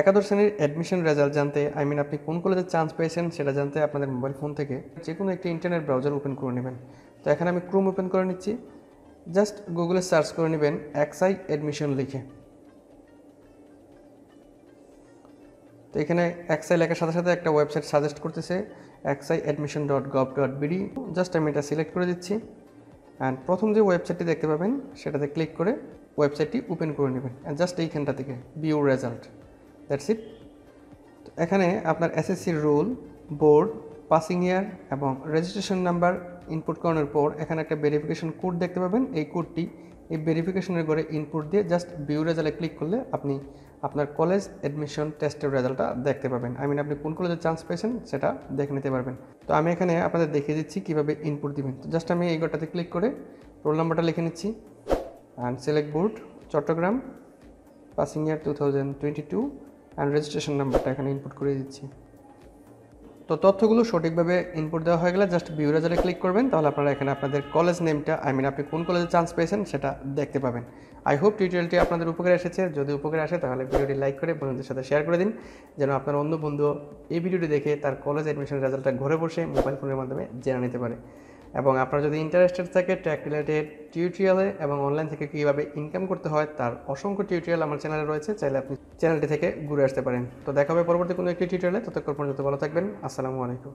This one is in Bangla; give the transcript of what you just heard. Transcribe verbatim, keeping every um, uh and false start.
একাদশ শ্রেণীর অ্যাডমিশন রেজাল্ট জানতে আই মিন আপনি কোন কলেজে চান্স পেয়েছেন সেটা জানতে আপনাদের মোবাইল ফোন থেকে যে কোনো একটি ইন্টারনেট ব্রাউজার ওপেন করে নেবেন। তো এখানে আমি ক্রোম ওপেন করে নিচ্ছি। জাস্ট গুগলে সার্চ করে নেবেন এক্সআই অ্যাডমিশন লিখে। তো এখানে এক্সআই লেখার সাথে সাথে একটা ওয়েবসাইট সাজেস্ট করতেছে XI admission dot gov dot BD. Just আমি এটা সিলেক্ট করে দিচ্ছি অ্যান্ড প্রথম যে ওয়েবসাইটটি দেখতে পাবেন সেটাতে ক্লিক করে ওয়েবসাইটটি ওপেন করে নেবেন অ্যান্ড জাস্ট এইখানটা থেকে ভিউ রেজাল্ট, দ্যাটস ইট। তো এখানে আপনার এসএসসির রোল, বোর্ড, পাসিং ইয়ার এবং রেজিস্ট্রেশন নাম্বার ইনপুট করানোর পর এখানে একটা ভেরিফিকেশন কোড দেখতে পাবেন। এই কোডটি এই ভেরিফিকেশনের ঘরে ইনপুট দিয়ে জাস্ট ভিউ রেজাল্টে ক্লিক করলে আপনি আপনার কলেজ অ্যাডমিশন টেস্টের রেজাল্টটা দেখতে পাবেন। আই মিন আপনি কোন কলেজে চান্স পেয়েছেন সেটা দেখে নিতে পারবেন। তো আমি এখানে আপনাদের দেখিয়ে দিচ্ছি কীভাবে ইনপুট দেবেন। তো জাস্ট আমি এই ঘরটাতে ক্লিক করে রোল নাম্বারটা লিখে নিচ্ছি and select board Chattogram, passing year two thousand twenty two, and registration নাম্বারটা এখানে ইনপুট করে দিচ্ছি। তো তথ্যগুলো সঠিকভাবে ইনপুট দেওয়া হয়ে গেলে জাস্ট ভিউ রেজাল্টে ক্লিক করবেন, তাহলে আপনারা এখানে আপনাদের কলেজ নেমটা আই মিন আপনি কোন কলেজে চান্স পেয়েছেন সেটা দেখতে পাবেন। আই হোপ টিউটোরিয়ালটি আপনাদের উপকারে এসেছে। যদি উপকারে আসে তাহলে ভিডিওটি লাইক করে বন্ধুদের সাথে শেয়ার করে দিন, যেন আপনার অন্য বন্ধু এই ভিডিওটি দেখে তার কলেজ অ্যাডমিশন রেজাল্টটা ঘরে বসে মোবাইল ফোনের মাধ্যমে জেনে নিতে পারে। এবং আপনারা যদি ইন্টারেস্টেড থাকে ট্যাক রিলেটেড টিউটোরিয়ালে এবং অনলাইন থেকে কীভাবে ইনকাম করতে হয় তার অসংখ্য টিউটোরিয়াল আমার চ্যানেলে রয়েছে, চাইলে আপনি চ্যানেলটি থেকে ঘুরে আসতে পারেন। তো দেখা হবে পরবর্তী কোনো একটি টিউটোরিয়ালে। ততক্ষণ পর্যন্ত ভালো থাকবেন। আসসালামু আলাইকুম।